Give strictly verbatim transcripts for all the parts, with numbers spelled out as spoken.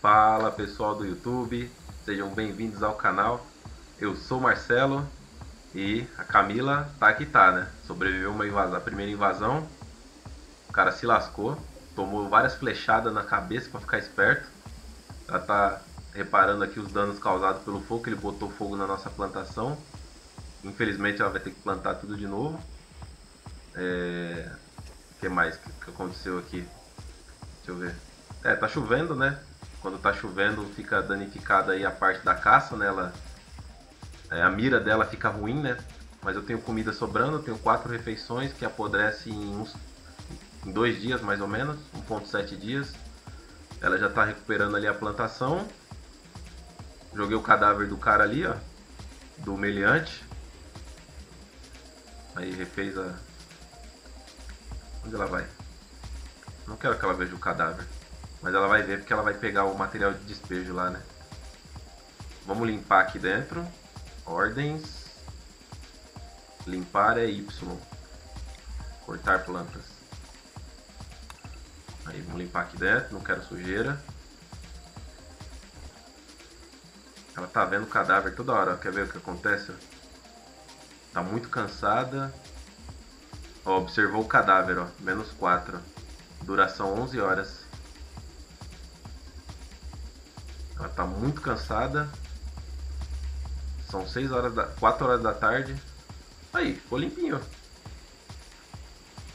Fala pessoal do YouTube, sejam bem-vindos ao canal. Eu sou Marcelo e a Camila tá aqui, tá, né? Sobreviveu uma invasão, a primeira invasão, o cara se lascou, tomou várias flechadas na cabeça para ficar esperto. Ela tá reparando aqui os danos causados pelo fogo, ele botou fogo na nossa plantação. Infelizmente ela vai ter que plantar tudo de novo. É... O que mais que aconteceu aqui? Deixa eu ver. É, tá chovendo, né? Quando tá chovendo fica danificada aí a parte da caça, né? Ela... é, a mira dela fica ruim, né? Mas eu tenho comida sobrando, eu tenho quatro refeições que apodrece em uns em dois dias mais ou menos, um ponto sete dias. Ela já tá recuperando ali a plantação. Joguei o cadáver do cara ali, ó, do meliante. Aí refez a... onde ela vai? Não quero que ela veja o cadáver, mas ela vai ver porque ela vai pegar o material de despejo lá, né? Vamos limpar aqui dentro. Ordens. Limpar é Y. Cortar plantas. Aí vamos limpar aqui dentro, não quero sujeira. Ela tá vendo o cadáver toda hora, quer ver o que acontece? Tá muito cansada. Ó, observou o cadáver, ó, menos quatro. Duração onze horas. Ela tá muito cansada. São seis horas da... quatro horas da tarde. Aí, ficou limpinho.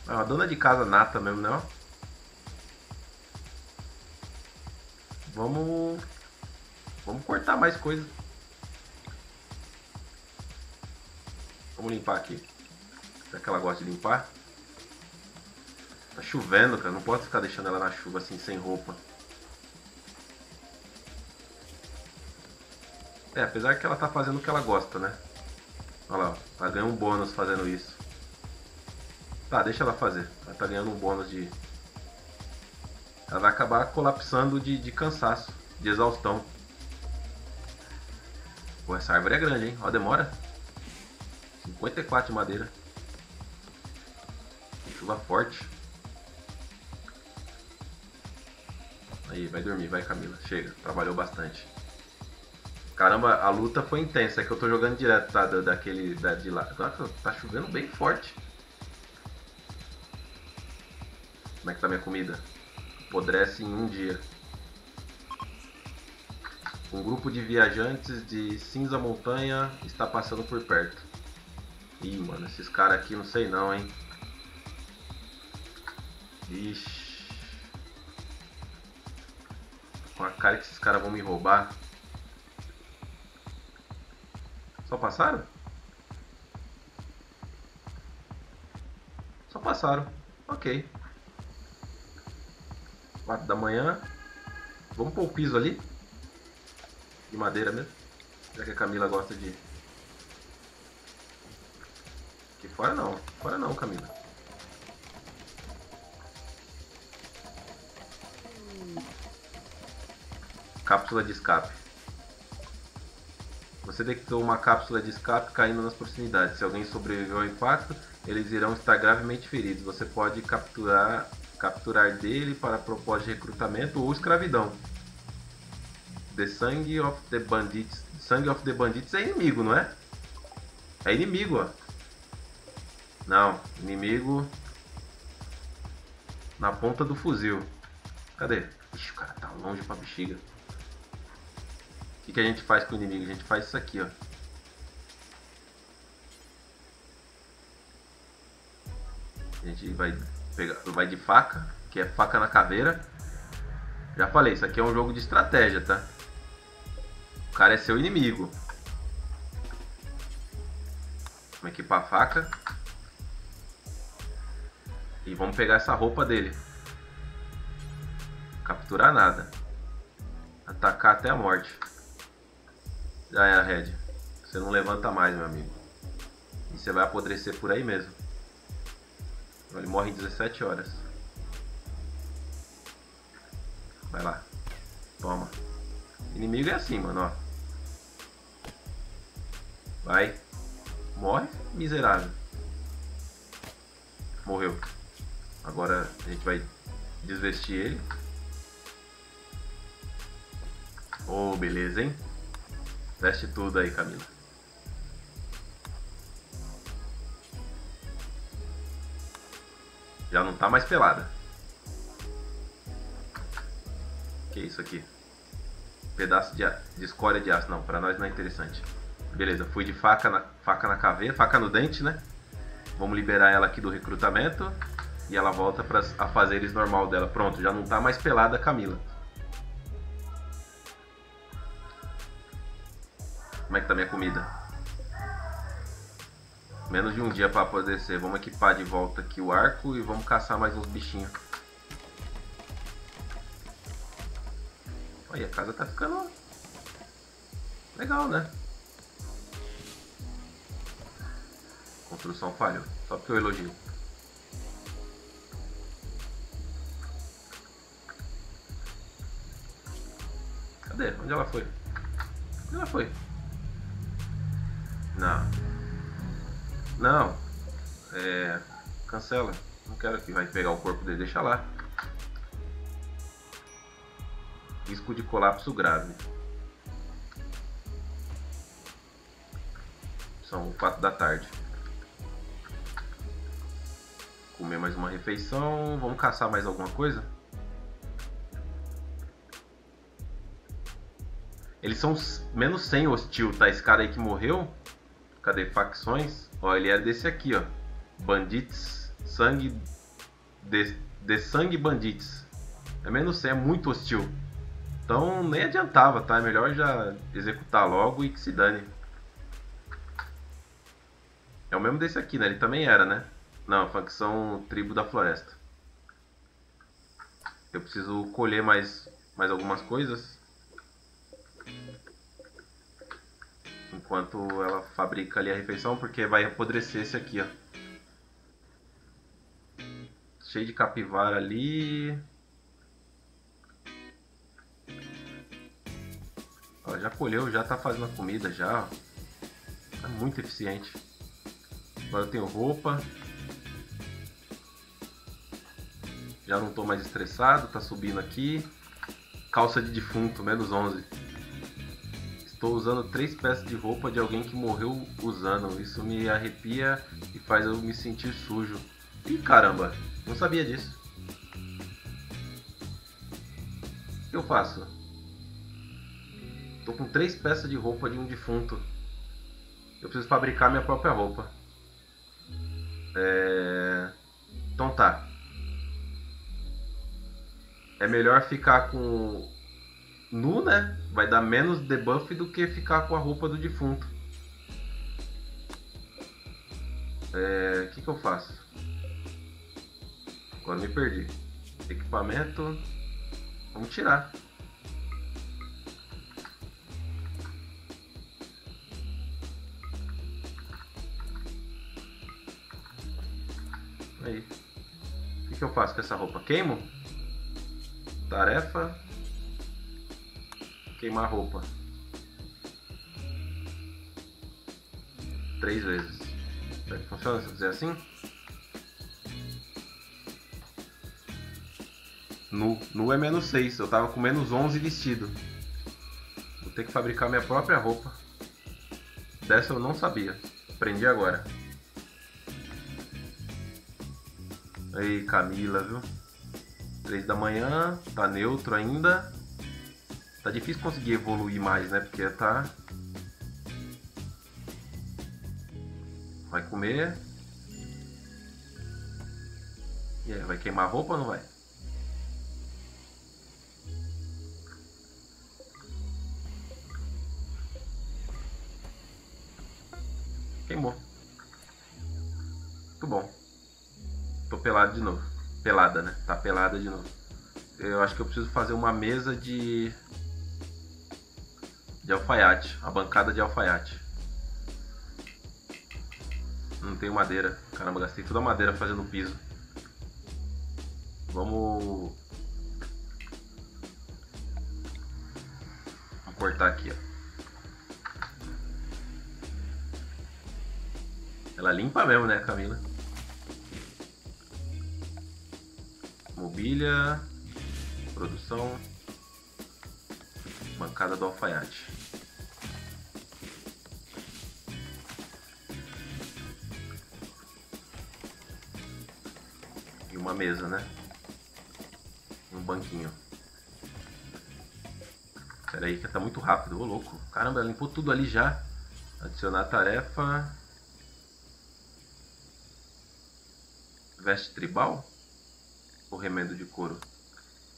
É uma dona de casa nata mesmo, né? Vamos... Vamos cortar mais coisas. Vamos limpar aqui. Será que ela gosta de limpar? Tá chovendo, cara. Não posso ficar deixando ela na chuva assim, sem roupa. É, apesar que ela tá fazendo o que ela gosta, né? Olha lá, ela ganha um bônus fazendo isso. Tá, deixa ela fazer. Ela tá ganhando um bônus de... Ela vai acabar colapsando de, de cansaço, de exaustão. Pô, essa árvore é grande, hein? Ó, demora. cinquenta e quatro de madeira. Chuva forte. Aí, vai dormir, vai Camila. Chega, trabalhou bastante. Caramba, a luta foi intensa, é que eu tô jogando direto, tá? Daquele, da, de lá. Tá chovendo bem forte. Como é que tá minha comida? Apodrece em um dia. Um grupo de viajantes de Cinza Montanha está passando por perto. Ih, mano, esses caras aqui não sei não, hein? Ixi. Com a cara que esses caras vão me roubar. Só passaram? Só passaram. Ok. quatro da manhã. Vamos pôr o piso ali. De madeira mesmo. Já que a Camila gosta de... Aqui fora não. Fora não, Camila. Cápsula de escape. Você detectou uma cápsula de escape caindo nas proximidades. Se alguém sobreviveu ao impacto, eles irão estar gravemente feridos. Você pode capturar, capturar dele para propósito de recrutamento ou escravidão. The Sang of the Bandits. Sang of the Bandits é inimigo, não é? É inimigo, ó. Não, inimigo na ponta do fuzil. Cadê? Ixi, o cara tá longe pra bexiga. O que, que a gente faz com o inimigo? A gente faz isso aqui, ó. A gente vai pegar, vai de faca, que é faca na caveira. Já falei, isso aqui é um jogo de estratégia, tá? O cara é seu inimigo. Vamos equipar a faca. E vamos pegar essa roupa dele. Capturar nada. Atacar até a morte. Já era, Red. Você não levanta mais, meu amigo. E você vai apodrecer por aí mesmo. Ele morre em dezessete horas. Vai lá. Toma. Inimigo é assim, mano, ó. Vai. Morre, miserável. Morreu. Agora a gente vai desvestir ele. Oh, beleza, hein? Veste tudo aí, Camila. Já não tá mais pelada. Que isso aqui? Pedaço de, de escória de aço. Não, pra nós não é interessante. Beleza, fui de faca na, faca na caveira, faca no dente, né? Vamos liberar ela aqui do recrutamento. E ela volta para a fazeres normal dela. Pronto, já não tá mais pelada a Camila. Como é que tá minha comida? Menos de um dia para apodrecer. Vamos equipar de volta aqui o arco e vamos caçar mais uns bichinhos. Olha, a casa tá ficando legal, né? Construção falhou, só porque eu elogio. Cadê? Onde ela foi? Onde ela foi? Não. Não. É... Cancela. Não quero que vai pegar o corpo dele. Deixa lá. Risco de colapso grave. São quatro da tarde. Comer mais uma refeição. Vamos caçar mais alguma coisa? Eles são menos cem hostil, tá? Esse cara aí que morreu. Cadê? Facções. Ó, ele é desse aqui, ó. Bandits. Sangue. De, de sangue bandits. É menos cem, é muito hostil. Então nem adiantava, tá? É melhor já executar logo e que se dane. É o mesmo desse aqui, né? Ele também era, né? Não, facção tribo da floresta. Eu preciso colher mais, mais algumas coisas. Enquanto ela fabrica ali a refeição, porque vai apodrecer esse aqui, ó. Cheio de capivara ali. Ó, já colheu, já tá fazendo a comida já. Tá muito eficiente. Agora eu tenho roupa. Já não tô mais estressado, tá subindo aqui. Calça de defunto, menos onze. Estou usando três peças de roupa de alguém que morreu usando. Isso me arrepia e faz eu me sentir sujo. Ih, caramba, não sabia disso. O que eu faço? Estou com três peças de roupa de um defunto. Eu preciso fabricar minha própria roupa. É... Então tá. É melhor ficar com... nu, né? Vai dar menos debuff do que ficar com a roupa do defunto. É... O que que eu faço? Agora me perdi. Equipamento... Vamos tirar. Aí. O que que eu faço com essa roupa? Queimo? Tarefa... Queimar roupa. Três vezes. Será que funciona se eu fizer assim? Nu. Nu é menos seis. Eu tava com menos onze vestido. Vou ter que fabricar minha própria roupa. Dessa eu não sabia. Aprendi agora. Aí, Camila, viu? Três da manhã. Tá neutro ainda. Tá difícil conseguir evoluir mais, né? Porque tá... Vai comer. E aí, vai queimar a roupa ou não vai? Queimou. Muito bom. Tô pelado de novo. Pelada, né? Tá pelada de novo. Eu acho que eu preciso fazer uma mesa de... de alfaiate, a bancada de alfaiate. Não tenho madeira. Caramba, gastei toda a madeira fazendo piso. Vamos... Vou cortar aqui, ó. Ela limpa mesmo, né, Camila? Mobília. Produção. Pancada do alfaiate. E uma mesa, né? E um banquinho. Pera aí que tá muito rápido, ô louco. Caramba, ela limpou tudo ali já. Adicionar tarefa. Veste tribal? Ou remendo de couro?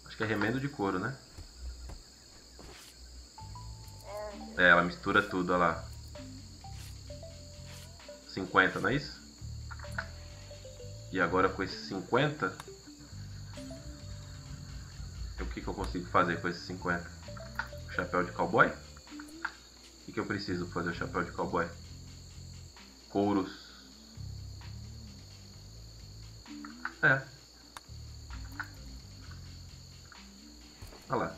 Acho que é remendo de couro, né? É, ela mistura tudo, olha lá. cinquenta, não é isso? E agora com esses cinquenta... O que, que eu consigo fazer com esses cinquenta? O chapéu de cowboy? O que, que eu preciso fazer o chapéu de cowboy? Couros. É. Olha lá.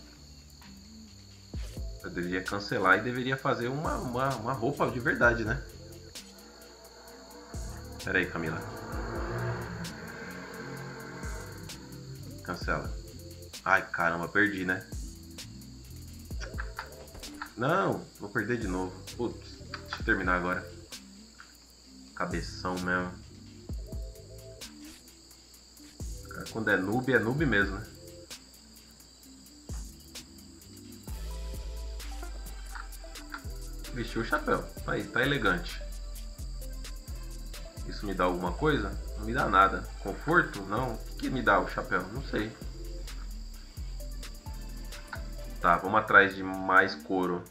Eu deveria cancelar e deveria fazer uma, uma, uma roupa de verdade, né? Pera aí, Camila. Cancela. Ai, caramba, perdi, né? Não, vou perder de novo. Putz, deixa eu terminar agora. Cabeção mesmo. Quando é noob, é noob mesmo, né? Vestiu o chapéu. Aí, tá elegante. Isso me dá alguma coisa? Não me dá nada. Conforto? Não. O que me dá o chapéu? Não sei. Tá, vamos atrás de mais couro.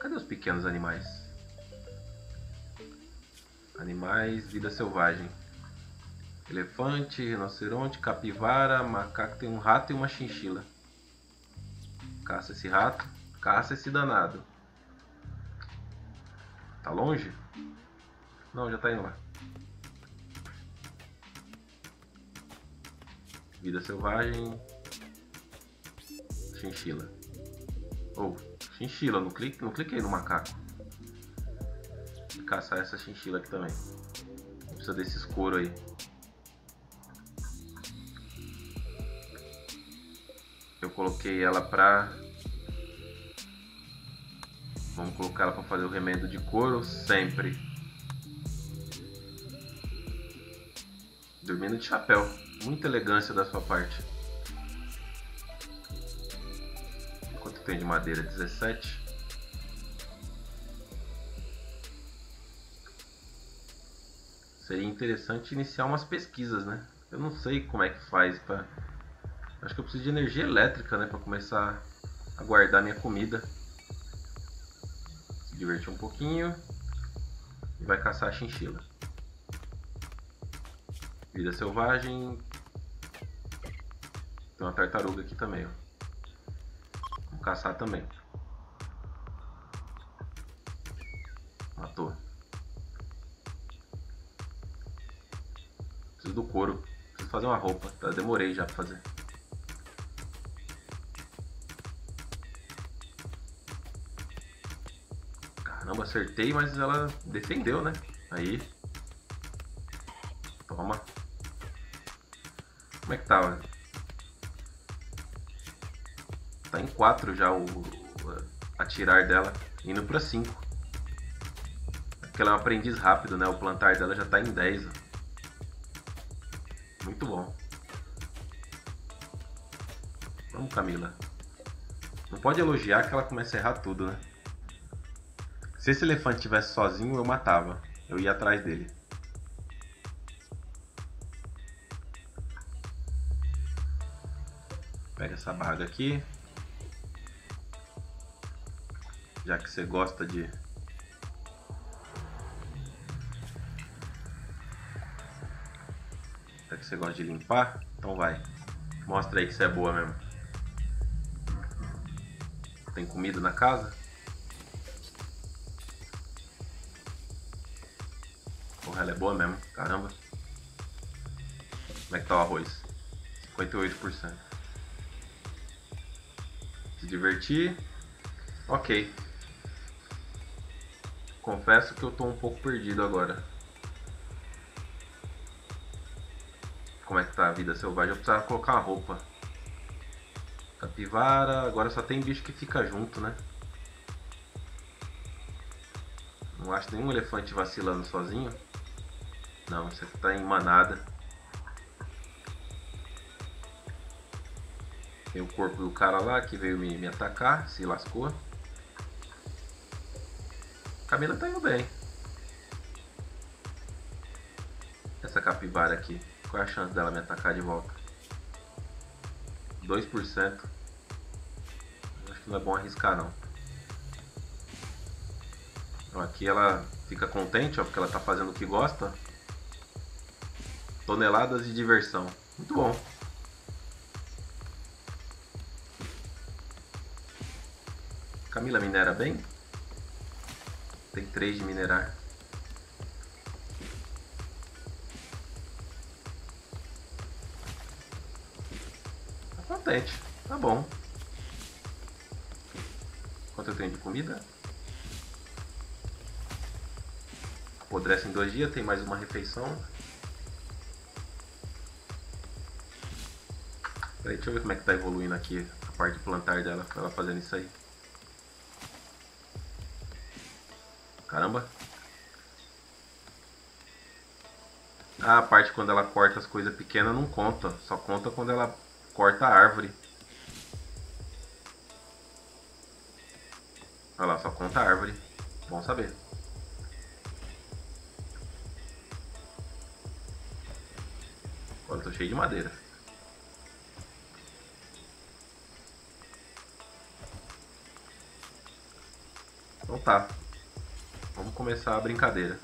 Cadê os pequenos animais? Animais, vida selvagem. Elefante, rinoceronte, capivara, macaco, tem um rato e uma chinchila. Caça esse rato, caça esse danado. Tá longe? Não, já tá indo lá. Vida selvagem. Chinchila. Ou, oh, chinchila, não clique, não cliquei no macaco. Caçar essa chinchila aqui também. Não precisa desses couro aí. Eu coloquei ela pra... Vamos colocar ela pra fazer o remendo de couro sempre. Dormindo de chapéu. Muita elegância da sua parte. Quanto tem de madeira? dezessete. Seria interessante iniciar umas pesquisas, né? Eu não sei como é que faz pra... Acho que eu preciso de energia elétrica, né? Pra começar a guardar minha comida. Se divertir um pouquinho. E vai caçar a chinchila. Vida selvagem. Tem uma tartaruga aqui também, ó. Vamos caçar também. Matou. Do couro. Preciso fazer uma roupa. Tá, demorei já pra fazer. Caramba, acertei, mas ela defendeu, né? Aí. Toma. Como é que tá, mano? Tá em quatro já o, o atirar dela. Indo pra cinco. Porque ela é um aprendiz rápido, né? O plantar dela já tá em dez, ó. Muito bom. Vamos, Camila. Não pode elogiar que ela começa a errar tudo, né? Se esse elefante estivesse sozinho, eu matava. Eu ia atrás dele. Pega essa barra aqui. Já que você gosta de... que você gosta de limpar, então vai, mostra aí que você é boa mesmo. Tem comida na casa? Porra, ela é boa mesmo, caramba. Como é que tá o arroz? cinquenta e oito por cento. Se divertir, ok. Confesso que eu tô um pouco perdido agora. Como é que tá a vida selvagem? Eu precisava colocar uma roupa. Capivara, agora só tem bicho que fica junto, né? Não acho nenhum elefante vacilando sozinho. Não, isso aqui tá em manada. Tem o corpo do cara lá que veio me, me atacar, se lascou. Camila tá indo bem. Essa capivara aqui, qual é a chance dela me atacar de volta? dois por cento. Acho que não é bom arriscar não. Então, aqui ela fica contente, ó, porque ela tá fazendo o que gosta. Toneladas de diversão. Muito bom. Camila minera bem? Tem três de minerar. Tá contente, tá bom. Quanto eu tenho de comida? Apodrece em dois dias, tem mais uma refeição. Peraí, deixa eu ver como é que tá evoluindo aqui a parte de plantar dela, ela fazendo isso aí. Caramba! Ah, a parte quando ela corta as coisas pequenas não conta. Só conta quando ela corta a árvore. Olha lá, só conta a árvore. Bom saber. Agora eu tô cheio de madeira. Então tá. Vamos começar a brincadeira.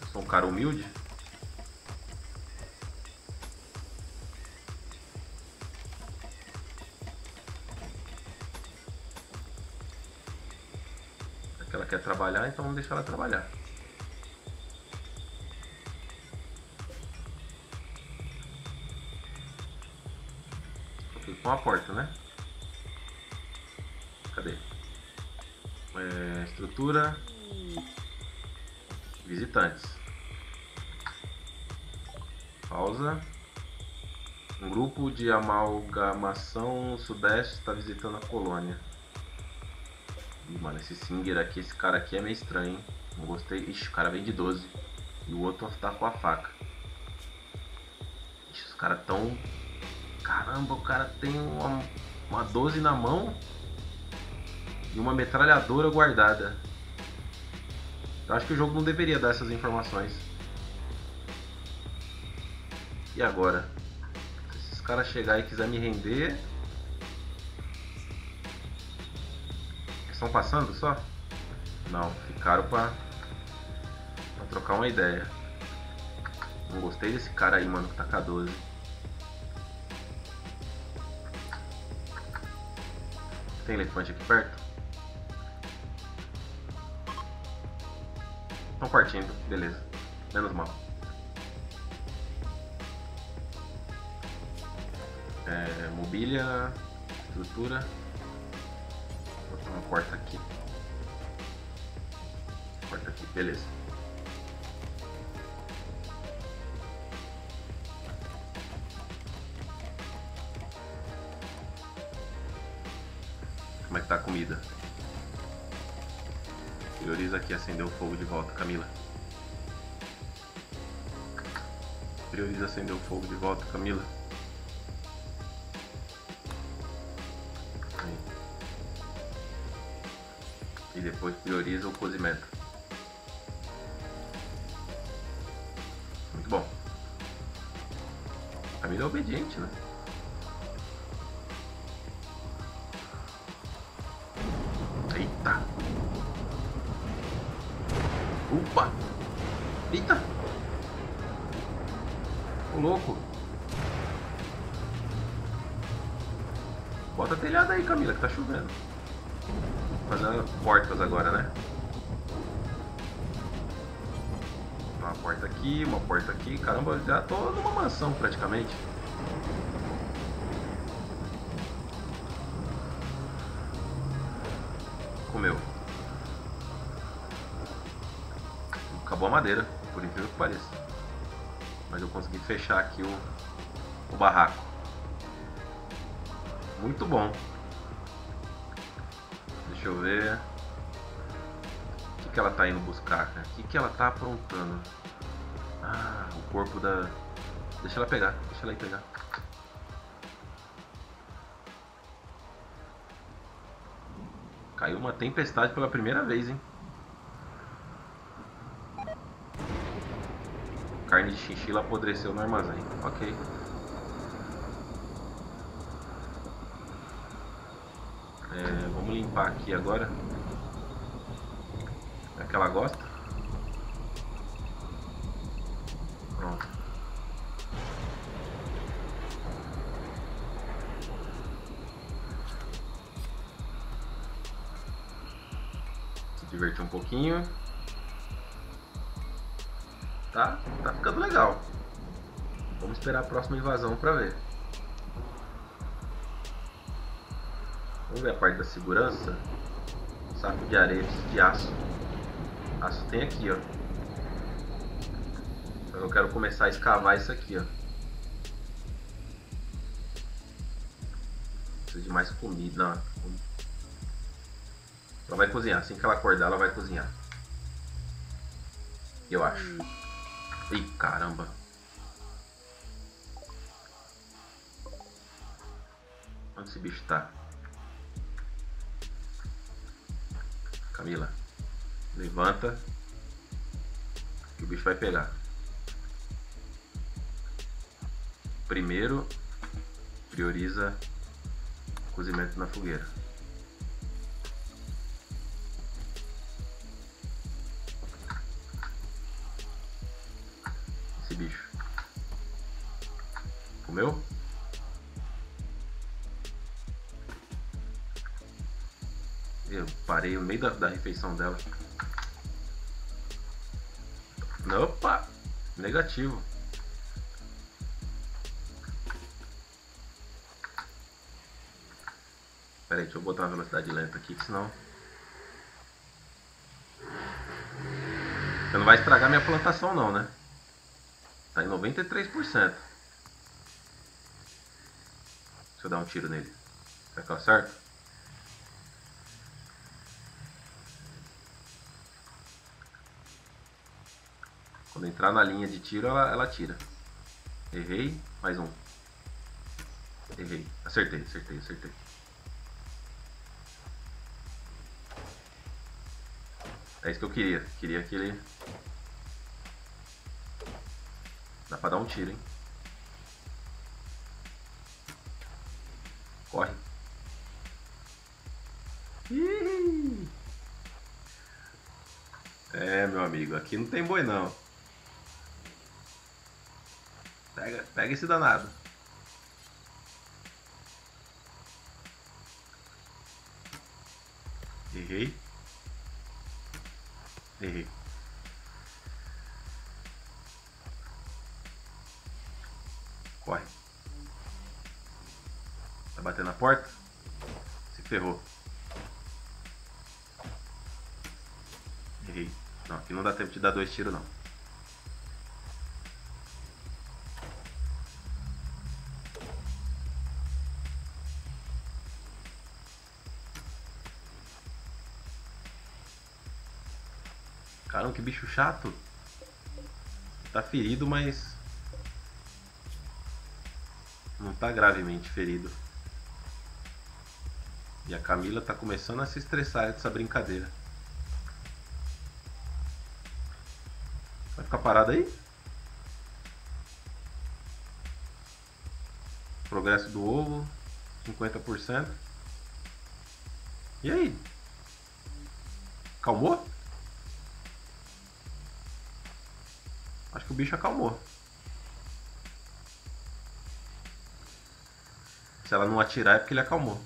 Eu sou um cara humilde. É que ela quer trabalhar, então vamos deixar ela trabalhar. Uma porta, né? Cadê? É, estrutura. Visitantes. Pausa. Um grupo de amalgamação sudeste está visitando a colônia. Ih, mano, esse Singer aqui, esse cara aqui é meio estranho, hein? Não gostei. Ixi, o cara vem de doze. E o outro tá com a faca. Ixi, os caras tão... Caramba, o cara tem uma, uma doze na mão e uma metralhadora guardada. Eu acho que o jogo não deveria dar essas informações. E agora? Se esses caras chegarem e quiserem me render... Estão passando só? Não, ficaram pra, pra trocar uma ideia. Não gostei desse cara aí, mano, que tá com a doze. Tem elefante aqui perto? Estão partindo, beleza. Menos mal. É, mobília, estrutura. Vou botar uma porta aqui. Porta aqui, beleza. Como é que tá a comida? Prioriza aqui, acender o fogo de volta, Camila. Prioriza acender o fogo de volta, Camila. Aí. E depois prioriza o cozimento. Muito bom. A Camila é obediente, né? Opa! Eita! Ô louco! Bota a telhada aí, Camila, que tá chovendo. Fazendo portas agora, né? Uma porta aqui, uma porta aqui. Caramba, já tô numa mansão praticamente. Comeu. Acabou a madeira. por incrível que pareça. Mas eu consegui fechar aqui o, o barraco. Muito bom. Deixa eu ver. O que, que ela tá indo buscar, cara? O que, que ela tá aprontando? Ah, o corpo da... Deixa ela pegar, deixa ela ir pegar. Caiu uma tempestade pela primeira vez, hein? Carne de chinchila apodreceu no armazém. Ok. É, vamos limpar aqui agora. É que ela gosta. Pronto. Se divertir um pouquinho. Tá, tá ficando legal. Vamos esperar a próxima invasão pra ver. Vamos ver a parte da segurança. Saco de areia, de aço. Aço tem aqui, ó. Então eu quero começar a escavar isso aqui, ó. Preciso de mais comida. Ela vai cozinhar. Assim que ela acordar, ela vai cozinhar. Eu acho. Ih, caramba. Onde esse bicho tá? Camila, levanta que o bicho vai pegar. Primeiro, prioriza o cozimento na fogueira. Esse bicho comeu? Eu parei no meio da, da refeição dela. Opa! Negativo. Pera aí, deixa eu botar uma velocidade lenta aqui, senão... Você não vai estragar minha plantação não, né? Tá em noventa e três por cento. Deixa eu dar um tiro nele. Será que eu acerto? Quando entrar na linha de tiro, ela, ela tira. Errei, mais um. Errei. Acertei, acertei, acertei. É isso que eu queria. Queria que ele... Dá pra dar um tiro, hein? Corre. Ih! É, meu amigo, aqui não tem boi, não. Pega, pega esse danado. Errei. Errei. Corre. Tá batendo na porta? Se ferrou. Errei. Não, aqui não dá tempo de dar dois tiros não. Caramba, que bicho chato. Tá ferido, mas... Não tá gravemente ferido. E a Camila tá começando a se estressar dessa brincadeira. Vai ficar parado aí? Progresso do ovo, cinquenta por cento. E aí? Calmou? Acho que o bicho acalmou. Se ela não atirar é porque ele acalmou.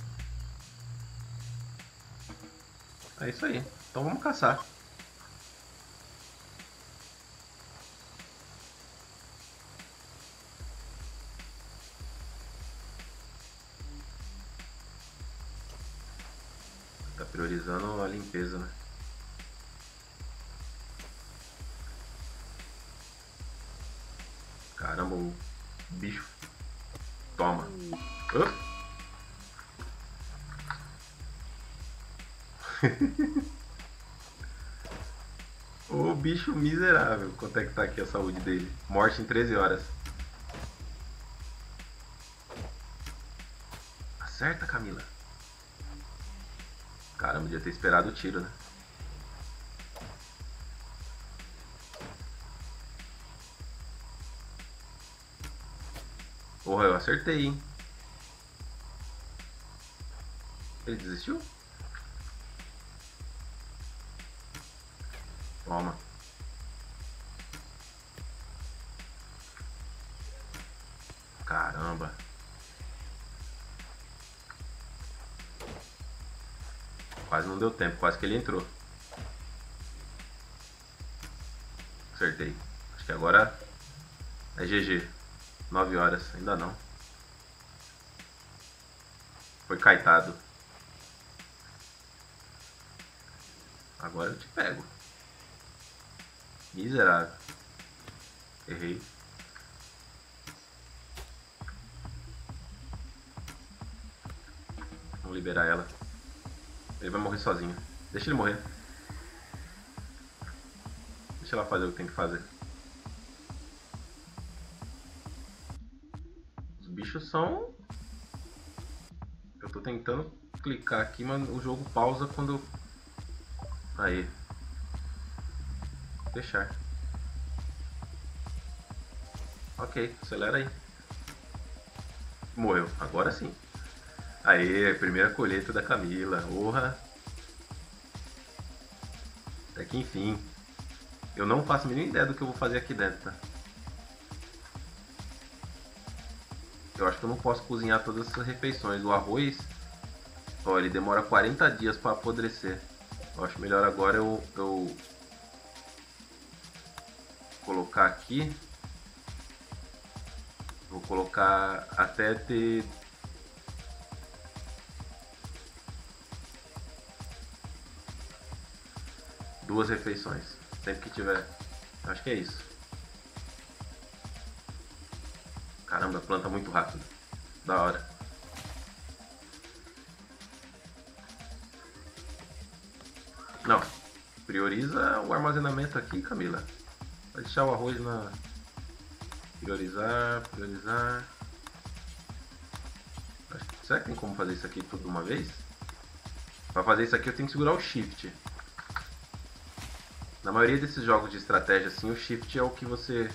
É isso aí. Então vamos caçar. Tá priorizando a limpeza, né? Ô, oh, bicho miserável. Quanto é que tá aqui a saúde dele? Morte em treze horas. Acerta, Camila. Caramba, devia ter esperado o tiro, né? Porra, eu acertei, hein? Ele desistiu? Toma. Caramba. Quase não deu tempo, quase que ele entrou. Acertei. Acho que agora é G G. nove horas, ainda não. Foi caetado. Agora eu te pego. Miserável. Errei. Vamos liberar ela. Ele vai morrer sozinho. Deixa ele morrer. Deixa ela fazer o que tem que fazer. Os bichos são... Eu tô tentando clicar aqui, mas o jogo pausa quando... Aí. Deixar. Ok, acelera aí. Morreu, agora sim. Aê, primeira colheita da Camila. Porra! Até que enfim. Eu não faço a mínima ideia do que eu vou fazer aqui dentro, tá? Eu acho que eu não posso cozinhar todas essas refeições. O arroz, ó, ele demora quarenta dias para apodrecer. Eu acho melhor agora eu, eu colocar aqui. Vou colocar até ter... duas refeições, sempre que tiver. Acho que é isso. Caramba, planta muito rápido. Da hora. Não, prioriza o armazenamento aqui, Camila. Vai deixar o arroz na... Priorizar, priorizar... Será que tem como fazer isso aqui tudo de uma vez? Para fazer isso aqui eu tenho que segurar o Shift. Na maioria desses jogos de estratégia, assim, o Shift é o que você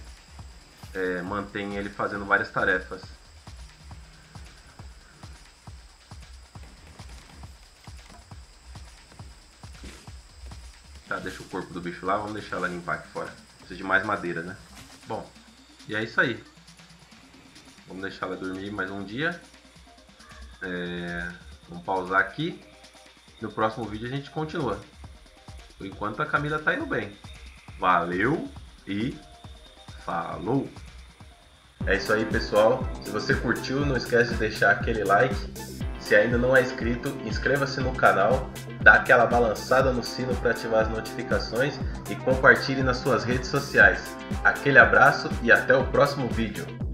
é, mantém ele fazendo várias tarefas. Tá, deixa o corpo do bicho lá, vamos deixar ela limpar aqui fora. Precisa de mais madeira, né? Bom, e é isso aí. Vamos deixar ela dormir mais um dia. É... Vamos pausar aqui. No próximo vídeo a gente continua. Por enquanto a Camila tá indo bem. Valeu e falou! É isso aí, pessoal. Se você curtiu, não esquece de deixar aquele like. Se ainda não é inscrito, inscreva-se no canal, dá aquela balançada no sino para ativar as notificações e compartilhe nas suas redes sociais. Aquele abraço e até o próximo vídeo!